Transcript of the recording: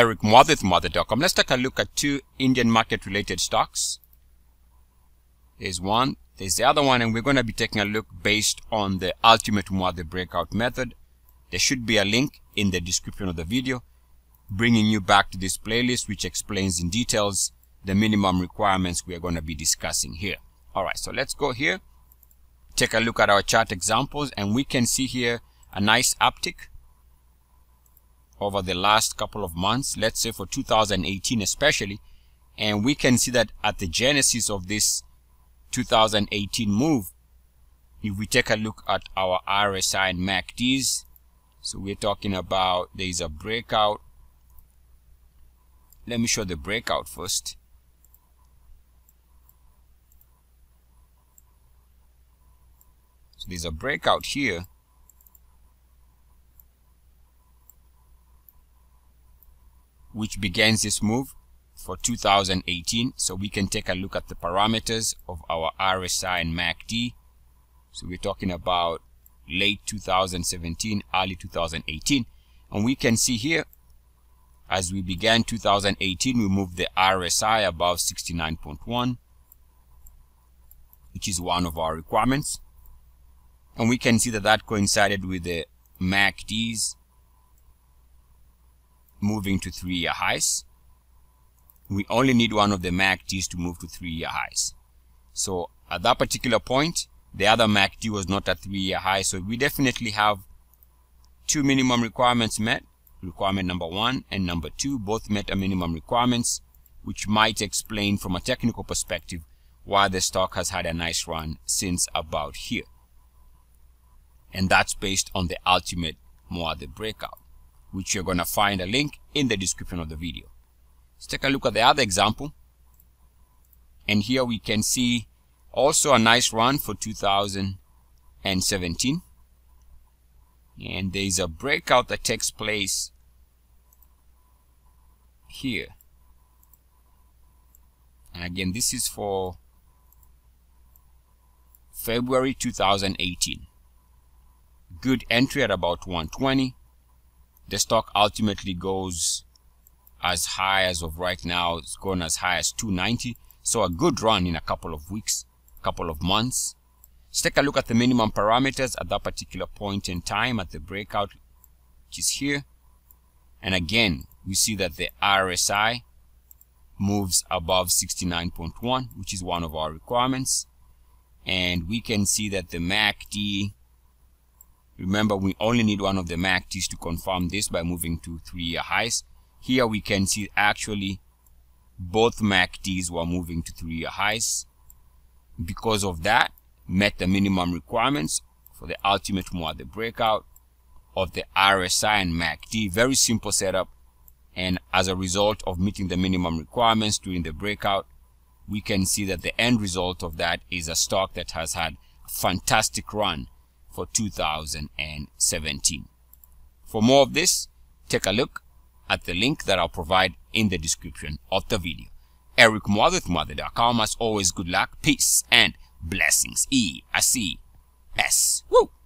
EricMuathe.com. Let's take a look at two Indian market related stocks. There's one, there's the other one, and we're going to be taking a look based on the ultimate Muathe breakout method. There should be a link in the description of the video bringing you back to this playlist, which explains in details the minimum requirements we are going to be discussing here. All right, so let's go here, take a look at our chart examples, and we can see here a nice uptick over the last couple of months, let's say for 2018 especially, and we can see that at the genesis of this 2018 move, if we take a look at our RSI and MACDs, so we're talking about there is a breakout. Let me show the breakout first. So there's a breakout here. Which begins this move for 2018. So we can take a look at the parameters of our RSI and MACD. So we're talking about late 2017, early 2018. And we can see here, as we began 2018, we moved the RSI above 69.1, which is one of our requirements. And we can see that that coincided with the MACDs moving to 3-year highs. We only need one of the MACDs to move to 3-year highs. So at that particular point, the other MACD was not at 3-year high. So we definitely have two minimum requirements met. Requirement number 1 and number 2 both met a minimum requirements, which might explain from a technical perspective why the stock has had a nice run since about here. And that's based on the ultimate Muathe breakout, which you're going to find a link in the description of the video. Let's take a look at the other example. And here we can see also a nice run for 2017. And there is a breakout that takes place here. And again, this is for February 2018. Good entry at about 120. The stock ultimately goes as high as of right now. It's gone as high as 290. So a good run in a couple of weeks, couple of months. Let's take a look at the minimum parameters at that particular point in time at the breakout, which is here. And again, we see that the RSI moves above 69.1, which is one of our requirements. And we can see that the MACD, remember we only need one of the MACDs to confirm this by moving to 3-year highs. Here we can see actually both MACDs were moving to 3-year highs. Because of that, met the minimum requirements for the ultimate Muathe breakout of the RSI and MACD. Very simple setup, and as a result of meeting the minimum requirements during the breakout, we can see that the end result of that is a stock that has had a fantastic run for 2017. For more of this, take a look at the link that I'll provide in the description of the video. Eric Muathe, EricMuathe.com. As always, good luck, peace, and blessings. E-I-C-S. Woo!